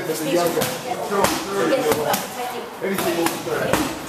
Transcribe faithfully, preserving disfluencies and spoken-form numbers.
say that the younger. Everything will be better.